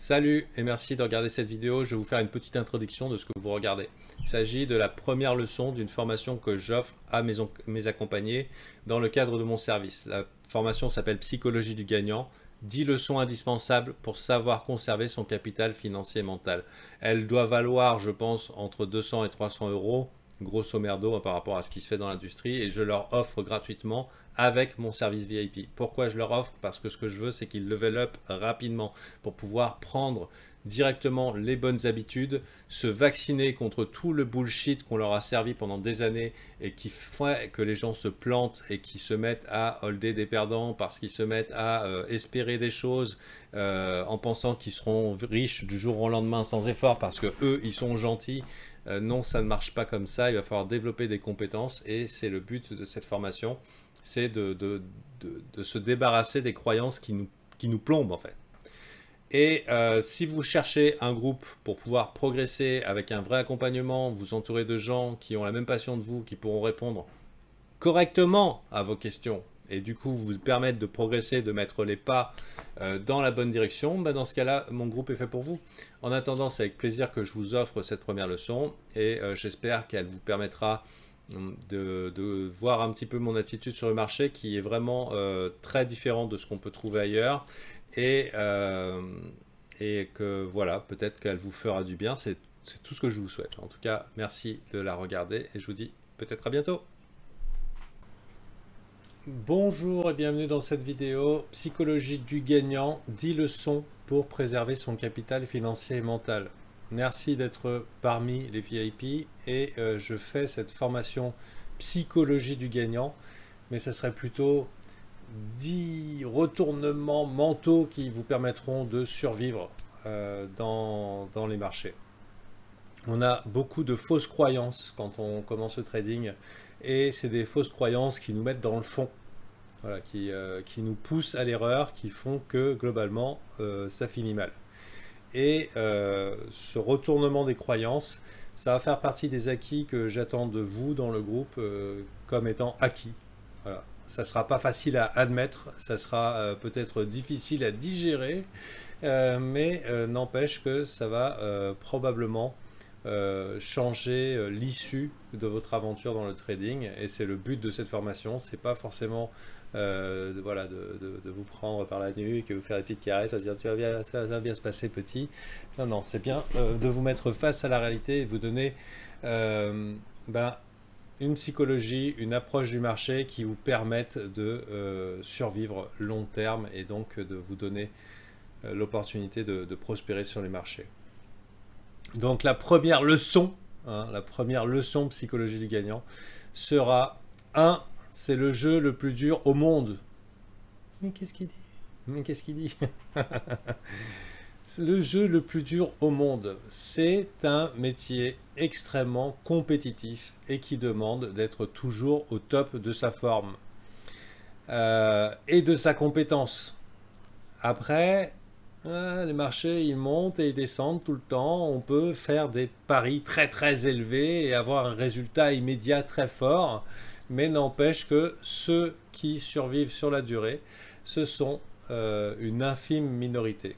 Salut et merci de regarder cette vidéo. Je vais vous faire une petite introduction de ce que vous regardez. Il s'agit de la première leçon d'une formation que j'offre à mes accompagnés dans le cadre de mon service. La formation s'appelle Psychologie du gagnant, 10 leçons indispensables pour savoir conserver son capital financier et mental. Elle doit valoir, je pense, entre 200 et 300 euros. Grosso merdo par rapport à ce qui se fait dans l'industrie, et je leur offre gratuitement avec mon service VIP. Pourquoi je leur offre? Parce que ce que je veux, c'est qu'ils level up rapidement pour pouvoir prendre directement les bonnes habitudes, se vacciner contre tout le bullshit qu'on leur a servi pendant des années et qui fait que les gens se plantent et qui se mettent à holder des perdants parce qu'ils se mettent à espérer des choses en pensant qu'ils seront riches du jour au lendemain sans effort parce que eux ils sont gentils. Non, ça ne marche pas comme ça, il va falloir développer des compétences et c'est le but de cette formation, c'est de se débarrasser des croyances qui nous plombent en fait. Et si vous cherchez un groupe pour pouvoir progresser avec un vrai accompagnement, vous entourez de gens qui ont la même passion que vous, qui pourront répondre correctement à vos questions et du coup vous permettre de progresser, de mettre les pas dans la bonne direction, ben dans ce cas-là, mon groupe est fait pour vous. En attendant, c'est avec plaisir que je vous offre cette première leçon et j'espère qu'elle vous permettra de voir un petit peu mon attitude sur le marché qui est vraiment très différente de ce qu'on peut trouver ailleurs et que voilà, peut-être qu'elle vous fera du bien, c'est tout ce que je vous souhaite. En tout cas, merci de la regarder et je vous dis peut-être à bientôt. Bonjour et bienvenue dans cette vidéo Psychologie du gagnant, 10 leçons pour préserver son capital financier et mental. Merci d'être parmi les VIP et je fais cette formation Psychologie du gagnant, mais ce serait plutôt 10 retournements mentaux qui vous permettront de survivre dans les marchés. On a beaucoup de fausses croyances quand on commence le trading et c'est des fausses croyances qui nous mettent dans le fond. Voilà, qui nous poussent à l'erreur, qui font que globalement ça finit mal. Et ce retournement des croyances, ça va faire partie des acquis que j'attends de vous dans le groupe comme étant acquis. Voilà. Ça ne sera pas facile à admettre, ça sera peut-être difficile à digérer, mais n'empêche que ça va probablement changer l'issue de votre aventure dans le trading, et c'est le but de cette formation. C'est pas forcément voilà, de vous prendre par la nuque et vous faire des petites caresses à se dire tu vas bien, ça va bien se passer petit. Non, non, c'est bien de vous mettre face à la réalité et vous donner une psychologie, une approche du marché qui vous permette de survivre long terme et donc de vous donner l'opportunité de prospérer sur les marchés. Donc la première leçon, psychologie du gagnant sera 1. C'est le jeu le plus dur au monde. Mais qu'est-ce qu'il dit? Mais qu'est-ce qu'il dit? Le jeu le plus dur au monde. C'est un métier extrêmement compétitif et qui demande d'être toujours au top de sa forme et de sa compétence. Après... les marchés, ils montent et ils descendent tout le temps. On peut faire des paris très très élevés et avoir un résultat immédiat très fort. Mais n'empêche que ceux qui survivent sur la durée, ce sont une infime minorité.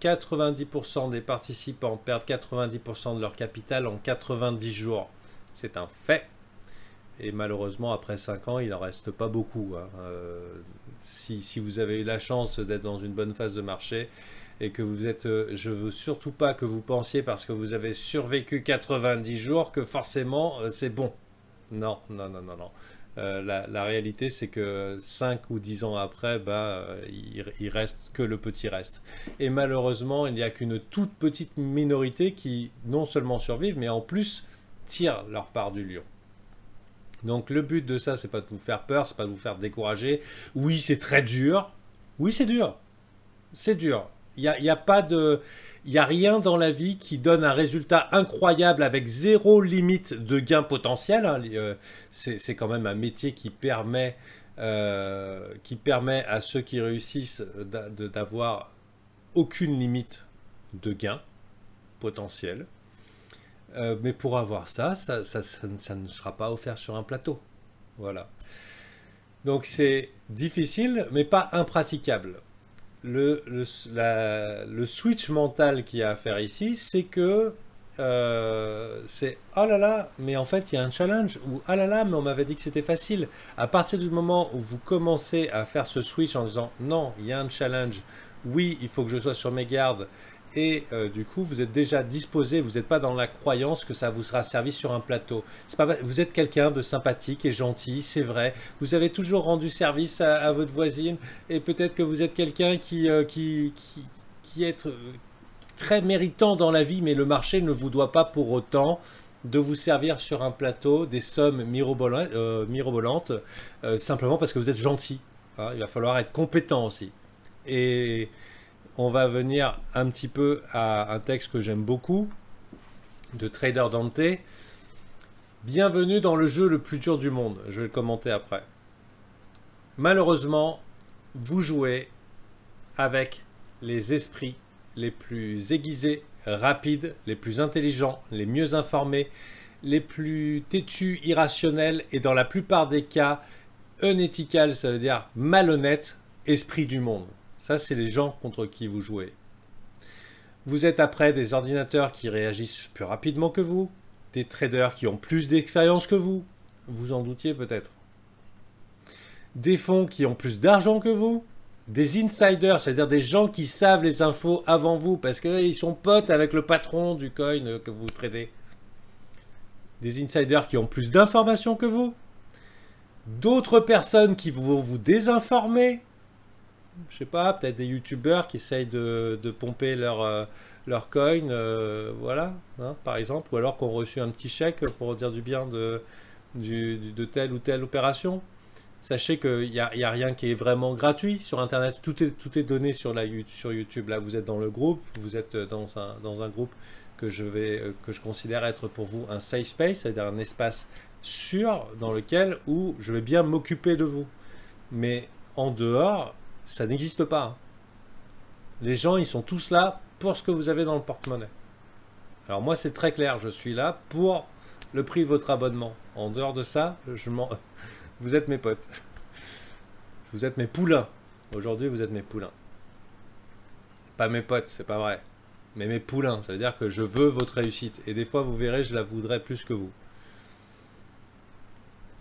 90% des participants perdent 90% de leur capital en 90 jours. C'est un fait. Et malheureusement, après 5 ans, il n'en reste pas beaucoup. Hein. Si vous avez eu la chance d'être dans une bonne phase de marché et que vous êtes... je ne veux surtout pas que vous pensiez parce que vous avez survécu 90 jours que forcément, c'est bon. Non, non, non, non, non. La réalité, c'est que 5 ou 10 ans après, il reste que le petit reste. Et malheureusement, il n'y a qu'une toute petite minorité qui non seulement survivent, mais en plus tirent leur part du lion. Donc le but de ça, c'est pas de vous faire peur, c'est pas de vous faire décourager. Oui, c'est très dur. Oui, c'est dur. C'est dur. Il n'y a rien dans la vie qui donne un résultat incroyable avec zéro limite de gain potentiel. Hein. C'est quand même un métier qui permet à ceux qui réussissent d'avoir aucune limite de gain potentiel. Mais pour avoir ça ne sera pas offert sur un plateau. Voilà. Donc c'est difficile, mais pas impraticable. le switch mental qu'il y a à faire ici, c'est que c'est « oh là là, mais en fait il y a un challenge » ou « ah là là, mais on m'avait dit que c'était facile ». À partir du moment où vous commencez à faire ce switch en disant « non, il y a un challenge, oui, il faut que je sois sur mes gardes », et du coup vous êtes déjà disposé, vous n'êtes pas dans la croyance que ça vous sera servi sur un plateau. Pas, vous êtes quelqu'un de sympathique et gentil, c'est vrai, vous avez toujours rendu service à votre voisine, et peut-être que vous êtes quelqu'un qui est très méritant dans la vie, mais le marché ne vous doit pas pour autant de vous servir sur un plateau des sommes mirobolantes simplement parce que vous êtes gentil, hein. Il va falloir être compétent aussi. Et on va venir un petit peu à un texte que j'aime beaucoup, de Trader Dante. « Bienvenue dans le jeu le plus dur du monde », je vais le commenter après. « Malheureusement, vous jouez avec les esprits les plus aiguisés, rapides, les plus intelligents, les mieux informés, les plus têtus, irrationnels et dans la plupart des cas, unethical, ça veut dire malhonnête, esprit du monde. » Ça, c'est les gens contre qui vous jouez. Vous êtes après des ordinateurs qui réagissent plus rapidement que vous, des traders qui ont plus d'expérience que vous, vous en doutiez peut-être, des fonds qui ont plus d'argent que vous, des insiders, c'est-à-dire des gens qui savent les infos avant vous parce qu'ils sont potes avec le patron du coin que vous tradez, des insiders qui ont plus d'informations que vous, d'autres personnes qui vont vous désinformer, je sais pas, peut-être des youtubeurs qui essayent de pomper leur coin, voilà, hein, par exemple, ou alors qu'on reçu un petit chèque pour dire du bien de telle ou telle opération. Sachez qu'il n'y a rien qui est vraiment gratuit sur Internet, tout est donné sur YouTube. Là, vous êtes dans le groupe, vous êtes dans un groupe que je considère être pour vous un safe space, c'est-à-dire un espace sûr dans lequel où je vais bien m'occuper de vous. Mais en dehors, ça n'existe pas. Les gens, ils sont tous là pour ce que vous avez dans le porte-monnaie. Alors moi, c'est très clair, je suis là pour le prix de votre abonnement. En dehors de ça, vous êtes mes potes. Vous êtes mes poulains. Aujourd'hui, vous êtes mes poulains. Pas mes potes, c'est pas vrai. Mais mes poulains, ça veut dire que je veux votre réussite. Et des fois, vous verrez, je la voudrais plus que vous.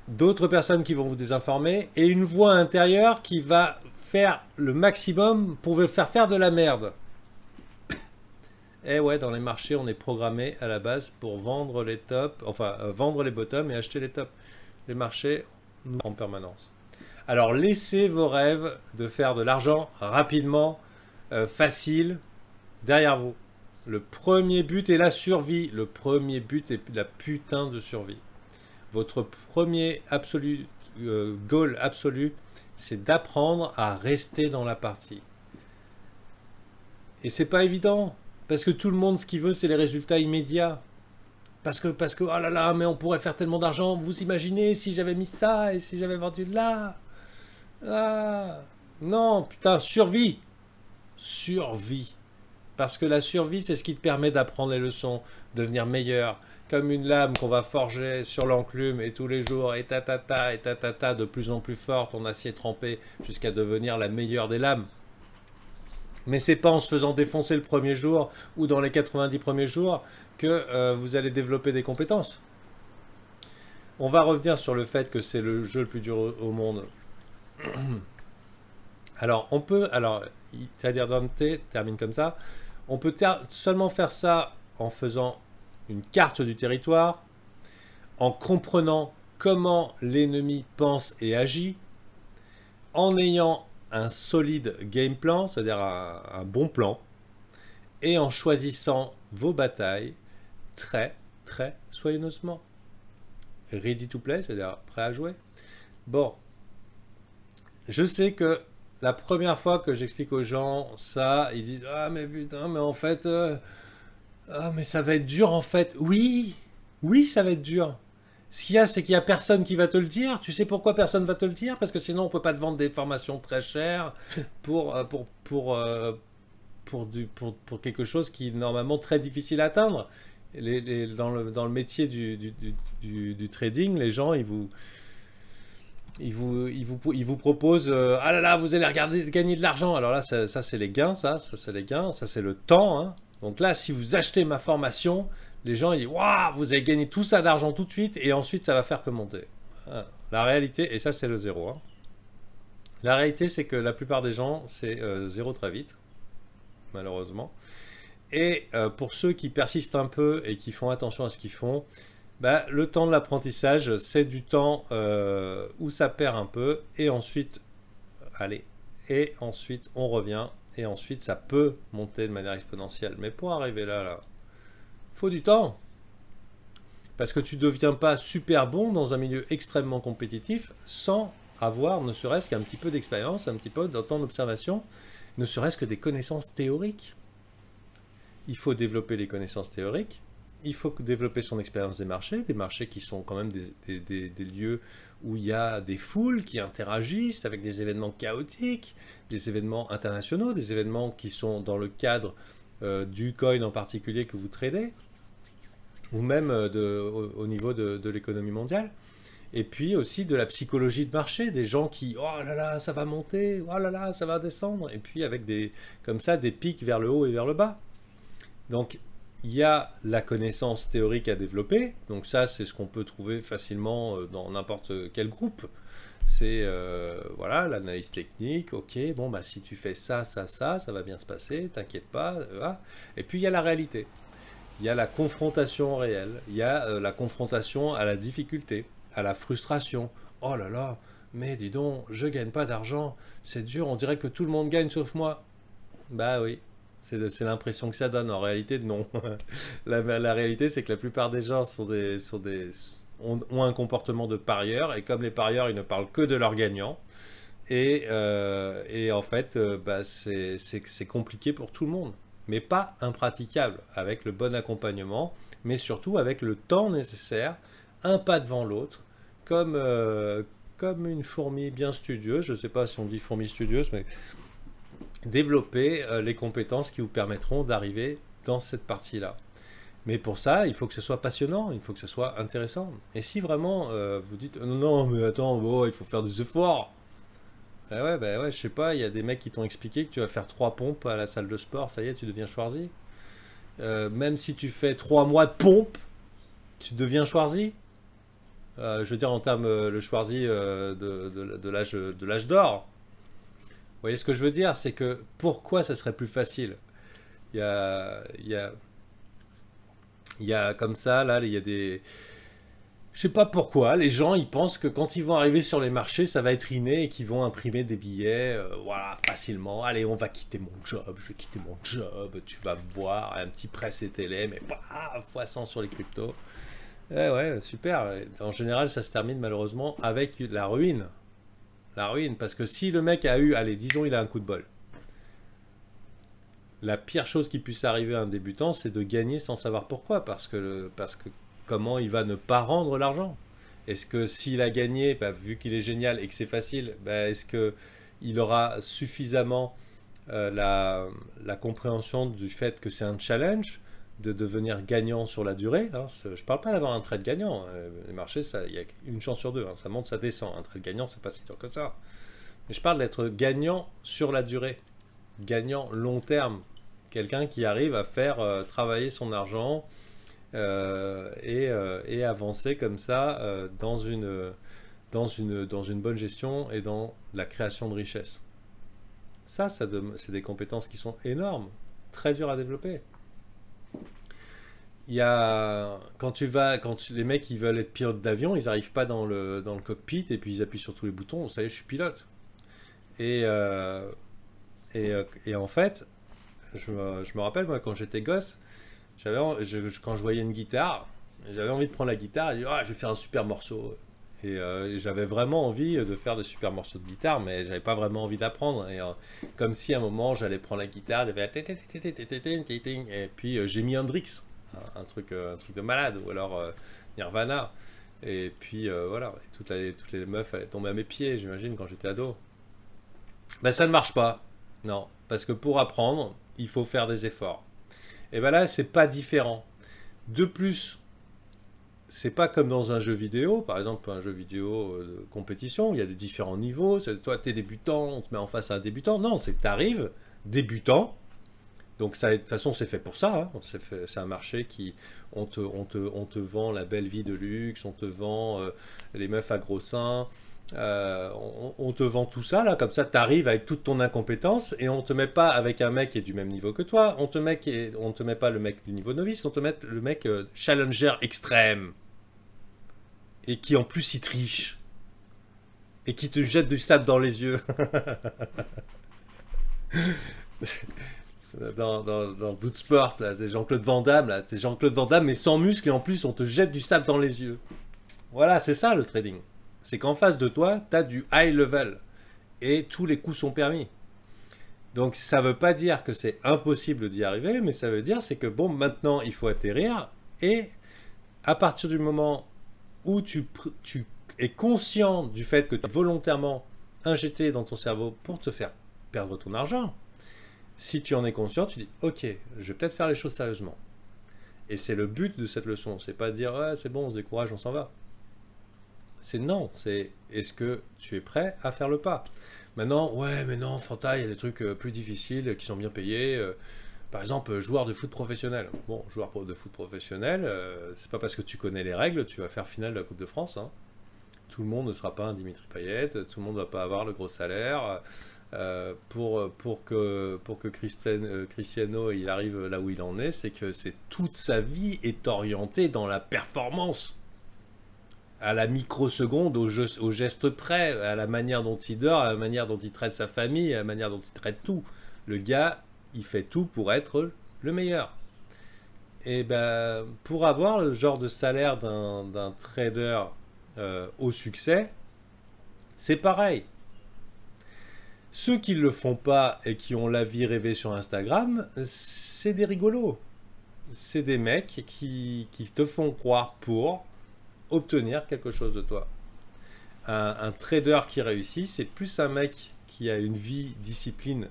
D'autres personnes qui vont vous désinformer et une voix intérieure qui va faire le maximum pour vous faire faire de la merde. Et ouais, dans les marchés, on est programmé à la base pour vendre les tops, enfin vendre les bottoms et acheter les tops. Les marchés nous en permanence. Alors laissez vos rêves de faire de l'argent rapidement, facile, derrière vous. Le premier but est la survie. Le premier but est la putain de survie. Votre premier absolu, goal absolu, c'est d'apprendre à rester dans la partie. Et c'est pas évident, parce que tout le monde, ce qu'il veut, c'est les résultats immédiats. Parce que, oh là là, mais on pourrait faire tellement d'argent, vous imaginez si j'avais mis ça, et si j'avais vendu là. Ah, non, putain, survie. Survie. Parce que la survie, c'est ce qui te permet d'apprendre les leçons, devenir meilleur, comme une lame qu'on va forger sur l'enclume et tous les jours, et tatata, de plus en plus forte, on acier trempé jusqu'à devenir la meilleure des lames. Mais c'est pas en se faisant défoncer le premier jour ou dans les 90 premiers jours que vous allez développer des compétences. On va revenir sur le fait que c'est le jeu le plus dur au monde. Alors, on peut... Alors, Trader Dante termine comme ça. On peut seulement faire ça en faisant une carte du territoire, en comprenant comment l'ennemi pense et agit, en ayant un solide game plan, c'est-à-dire un bon plan, et en choisissant vos batailles très, très soigneusement. Ready to play, c'est-à-dire prêt à jouer. Bon, je sais que la première fois que j'explique aux gens ça, ils disent « Ah mais putain, mais en fait... Ah, mais ça va être dur en fait. » Oui, oui, ça va être dur. Ce qu'il y a, c'est qu'il n'y a personne qui va te le dire. Tu sais pourquoi personne ne va te le dire? Parce que sinon, on ne peut pas te vendre des formations très chères pour quelque chose qui est normalement très difficile à atteindre. Dans le métier du trading, les gens, ils vous... Il vous propose ah là là, vous allez regarder gagner de l'argent. Alors là, ça c'est les gains, ça c'est les gains, ça c'est le temps. Hein. Donc là, si vous achetez ma formation, les gens ils disent waouh, vous allez gagner tout ça d'argent tout de suite et ensuite ça va faire que monter. Ah, la réalité, et ça c'est le zéro. Hein. La réalité, c'est que la plupart des gens c'est zéro très vite, malheureusement. Et pour ceux qui persistent un peu et qui font attention à ce qu'ils font, bah, le temps de l'apprentissage, c'est du temps où ça perd un peu et ensuite, allez, et ensuite on revient et ensuite ça peut monter de manière exponentielle. Mais pour arriver là, faut du temps. Parce que tu ne deviens pas super bon dans un milieu extrêmement compétitif sans avoir ne serait-ce qu'un petit peu d'expérience, un petit peu de temps d'observation, ne serait-ce que des connaissances théoriques. Il faut développer les connaissances théoriques. Il faut développer son expérience des marchés qui sont quand même des lieux où il y a des foules qui interagissent avec des événements chaotiques, des événements internationaux, des événements qui sont dans le cadre du coin en particulier que vous tradez, ou même au niveau de l'économie mondiale. Et puis aussi de la psychologie de marché, des gens qui « oh là là, ça va monter, oh là là, ça va descendre », et puis avec comme ça des pics vers le haut et vers le bas. Donc, il y a la connaissance théorique à développer, donc ça c'est ce qu'on peut trouver facilement dans n'importe quel groupe. C'est voilà, l'analyse technique, ok, bon bah si tu fais ça, ça, ça, ça va bien se passer, t'inquiète pas. Voilà. Et puis il y a la réalité, il y a la confrontation réelle, il y a la confrontation à la difficulté, à la frustration. Oh là là, mais dis donc, je gagne pas d'argent, c'est dur, on dirait que tout le monde gagne sauf moi. Bah oui. C'est l'impression que ça donne. En réalité, non. La réalité, c'est que la plupart des gens ont un comportement de parieur. Et comme les parieurs, ils ne parlent que de leurs gagnants. Et en fait, bah, c'est compliqué pour tout le monde. Mais pas impraticable. Avec le bon accompagnement. Mais surtout avec le temps nécessaire. Un pas devant l'autre. Comme une fourmi bien studieuse. Je ne sais pas si on dit fourmi studieuse, mais... développer les compétences qui vous permettront d'arriver dans cette partie-là. Mais pour ça, il faut que ce soit passionnant, il faut que ce soit intéressant. Et si vraiment vous dites « non, mais attends, oh, il faut faire des efforts !» ben ouais, je sais pas, il y a des mecs qui t'ont expliqué que tu vas faire 3 pompes à la salle de sport, ça y est, tu deviens Schwarzy. Même si tu fais 3 mois de pompe, tu deviens Schwarzy. Je veux dire, en termes le Schwarzy de l'âge d'or. Vous voyez ce que je veux dire, c'est que pourquoi ça serait plus facile? Il y a comme ça, là, il y a des... Je sais pas pourquoi, les gens, ils pensent que quand ils vont arriver sur les marchés, ça va être inné et qu'ils vont imprimer des billets, voilà, facilement. Allez, on va quitter mon job, je vais quitter mon job, tu vas voir, un petit presse et télé, mais bah, x100 sur les cryptos. Eh ouais, super. En général, ça se termine malheureusement avec la ruine. La ruine, parce que si le mec a eu, allez, disons il a un coup de bol. La pire chose qui puisse arriver à un débutant, c'est de gagner sans savoir pourquoi, parce que comment il va ne pas rendre l'argent? Est-ce que s'il a gagné, bah, vu qu'il est génial et que c'est facile, bah, est-ce qu'il aura suffisamment la compréhension du fait que c'est un challenge de devenir gagnant sur la durée, hein. Je ne parle pas d'avoir un trade gagnant, les marchés, il y a une chance sur deux, hein. Ça monte, ça descend, un trade gagnant, c'est pas si dur que ça. Mais je parle d'être gagnant sur la durée, gagnant long terme, quelqu'un qui arrive à faire travailler son argent et avancer comme ça dans une bonne gestion et dans la création de richesse. Ça c'est des compétences qui sont énormes, très dures à développer. Il y a, les mecs ils veulent être pilote d'avion, ils n'arrivent pas dans le cockpit et puis ils appuient sur tous les boutons, ça y est, je suis pilote. Et en fait, je me rappelle, moi, quand j'étais gosse, quand je voyais une guitare, j'avais envie de prendre la guitare et de dire ah, je vais faire un super morceau. Et j'avais vraiment envie de faire des super morceaux de guitare, mais j'avais pas vraiment envie d'apprendre. Et comme si à un moment j'allais prendre la guitare, et puis j'ai mis Hendrix. Un truc de malade, ou alors Nirvana, et puis voilà, et toutes les meufs allaient tomber à mes pieds, j'imagine, quand j'étais ado. Ben ça ne marche pas, non, parce que pour apprendre, il faut faire des efforts. Et ben là, c'est pas différent. De plus, c'est pas comme dans un jeu vidéo, par exemple un jeu vidéo de compétition, il y a des différents niveaux, toi t'es débutant, on te met en face à un débutant, non, c'est que t'arrives débutant, donc ça, de toute façon c'est fait pour ça, hein. C'est un marché qui, on te vend la belle vie de luxe, on te vend les meufs à gros seins, on te vend tout ça là, comme ça t'arrives avec toute ton incompétence et on te met pas avec un mec qui est du même niveau que toi, on te met pas le mec du niveau novice, on te met le mec challenger extrême et qui en plus il triche et qui te jette du sable dans les yeux. Dans Bloodsport, t'es Jean-Claude Van Damme, là, t'es Jean-Claude Van Damme mais sans muscle et en plus on te jette du sable dans les yeux. Voilà, c'est ça le trading. C'est qu'en face de toi, tu as du high level et tous les coups sont permis. Donc ça ne veut pas dire que c'est impossible d'y arriver, mais ça veut dire c'est que bon, maintenant il faut atterrir et à partir du moment où tu es conscient du fait que tu as volontairement injecté dans ton cerveau pour te faire perdre ton argent, si tu en es conscient, tu dis ok, je vais peut-être faire les choses sérieusement. Et c'est le but de cette leçon, c'est pas de dire ah, c'est bon, on se décourage, on s'en va. C'est non, c'est est-ce que tu es prêt à faire le pas? Maintenant, ouais, mais non, Fanta, il y a des trucs plus difficiles qui sont bien payés. Par exemple, joueur de foot professionnel. Bon, joueur de foot professionnel, c'est pas parce que tu connais les règles, tu vas faire finale de la Coupe de France. Hein. Tout le monde ne sera pas un Dimitri Payet, tout le monde ne va pas avoir le gros salaire. Pour que Cristiano il arrive là où il en est, c'est que toute sa vie est orientée dans la performance. À la microseconde, au geste près, à la manière dont il dort, à la manière dont il traite sa famille, à la manière dont il traite tout. Le gars, il fait tout pour être le meilleur. Et ben, pour avoir le genre de salaire d'un trader au succès, c'est pareil. Ceux qui ne le font pas et qui ont la vie rêvée sur Instagram, c'est des rigolos. C'est des mecs qui te font croire pour obtenir quelque chose de toi. Un trader qui réussit, c'est plus un mec qui a une vie, discipline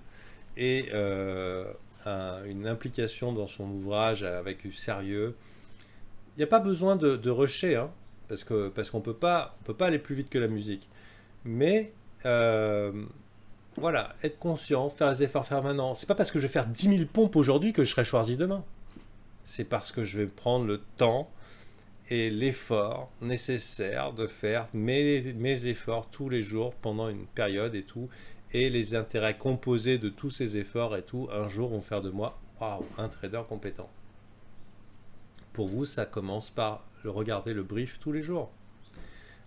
et une implication dans son ouvrage avec du sérieux. Il n'y a pas besoin de rusher, hein, parce qu'on peut pas aller plus vite que la musique. Mais voilà, être conscient, faire les efforts permanents. C'est pas parce que je vais faire 10 000 pompes aujourd'hui que je serai Schwarzy demain. C'est parce que je vais prendre le temps et l'effort nécessaire de faire mes efforts tous les jours pendant une période et tout, et les intérêts composés de tous ces efforts et tout, un jour vont faire de moi, waouh, un trader compétent. Pour vous, ça commence par regarder le brief tous les jours,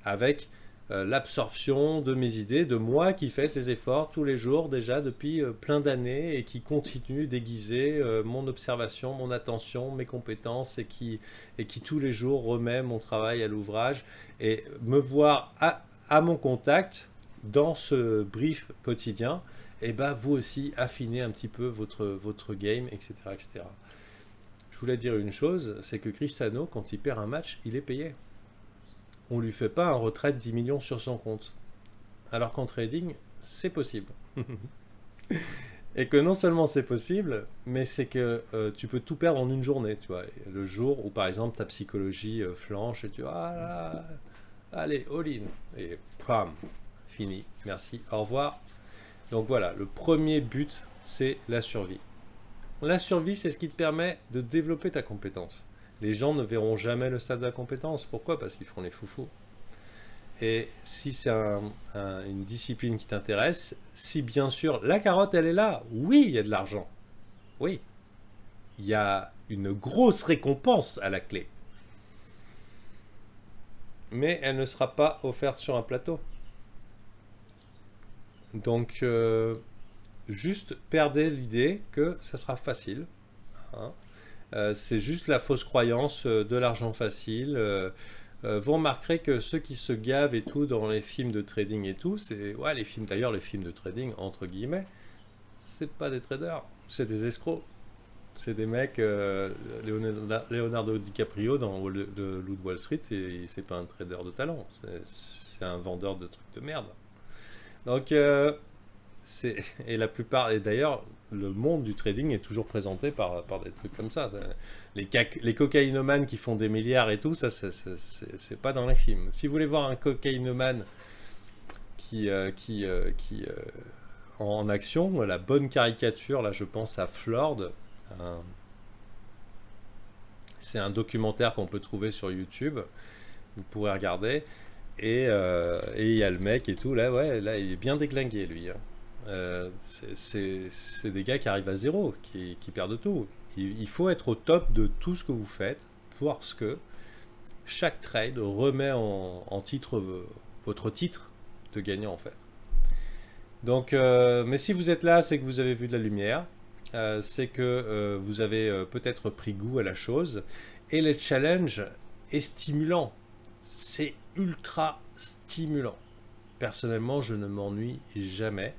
avec l'absorption de mes idées, de moi qui fais ces efforts tous les jours déjà depuis plein d'années et qui continue d'aiguiser mon observation, mon attention, mes compétences et qui tous les jours remet mon travail à l'ouvrage et me voir à mon contact dans ce brief quotidien, et ben vous aussi affinez un petit peu votre game, etc., etc. Je voulais dire une chose, c'est que Cristiano, quand il perd un match, il est payé. On ne lui fait pas un retrait de 10 millions sur son compte. Alors qu'en trading, c'est possible. Et que non seulement c'est possible, mais c'est que tu peux tout perdre en une journée. Tu vois. Le jour où, par exemple, ta psychologie flanche et tu vois, ah là, allez, all-in. Et pam, fini. Merci, au revoir. Donc voilà, le premier but, c'est la survie. La survie, c'est ce qui te permet de développer ta compétence. Les gens ne verront jamais le stade de la compétence. Pourquoi? Parce qu'ils font les foufous. Et si c'est une discipline qui t'intéresse, si bien sûr, la carotte, elle est là. Oui, il y a de l'argent. Oui. Il y a une grosse récompense à la clé. Mais elle ne sera pas offerte sur un plateau. Donc, juste perdez l'idée que ça sera facile. Hein. C'est juste la fausse croyance de l'argent facile. Vous remarquerez que ceux qui se gavent et tout dans les films de trading et tout, c'est ouais, les films d'ailleurs, les films de trading entre guillemets, c'est pas des traders, c'est des escrocs, c'est des mecs. Leonardo DiCaprio dans Loup de Wall Street, c'est pas un trader de talent, c'est un vendeur de trucs de merde. Donc Et la plupart, et d'ailleurs, le monde du trading est toujours présenté par des trucs comme ça. Les cocaïnomanes qui font des milliards et tout, ça, c'est pas dans les films. Si vous voulez voir un cocaïnomane qui en action, la bonne caricature, là, je pense à Flord. C'est un documentaire qu'on peut trouver sur YouTube. Vous pourrez regarder. Et il y a le mec et tout, là, ouais, là, il est bien déglingué, lui. Hein. C'est des gars qui arrivent à zéro, qui perdent tout. Il faut être au top de tout ce que vous faites, parce que chaque trade remet en titre votre titre de gagnant, en fait. Donc, mais si vous êtes là, c'est que vous avez vu de la lumière, c'est que vous avez peut-être pris goût à la chose, et les challenges est stimulant. C'est ultra stimulant. Personnellement, je ne m'ennuie jamais.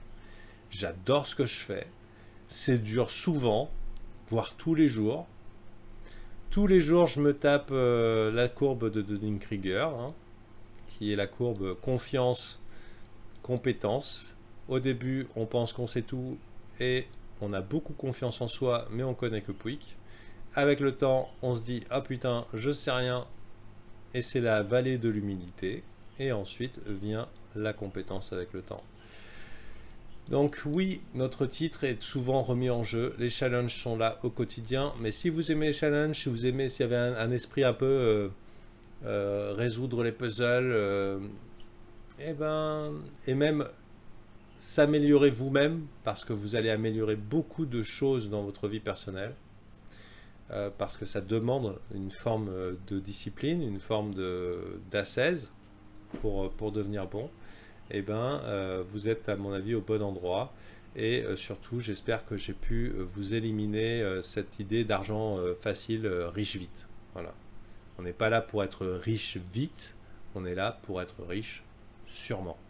J'adore ce que je fais. C'est dur souvent, voire tous les jours. Tous les jours, je me tape la courbe de Dunning-Kruger, hein, qui est la courbe confiance-compétence. Au début, on pense qu'on sait tout et on a beaucoup confiance en soi, mais on connaît que pouic. Avec le temps, on se dit « Ah putain, je sais rien ». Et c'est la vallée de l'humilité. Et ensuite vient la compétence avec le temps. Donc oui, notre titre est souvent remis en jeu. Les challenges sont là au quotidien. Mais si vous aimez les challenges, si vous aimez, s'il y avait un esprit un peu résoudre les puzzles, et même s'améliorer vous-même, parce que vous allez améliorer beaucoup de choses dans votre vie personnelle. Parce que ça demande une forme de discipline, une forme d'assaise pour devenir bon, et vous êtes à mon avis au bon endroit. Et surtout, j'espère que j'ai pu vous éliminer cette idée d'argent facile, riche vite. Voilà. On n'est pas là pour être riche vite, on est là pour être riche sûrement.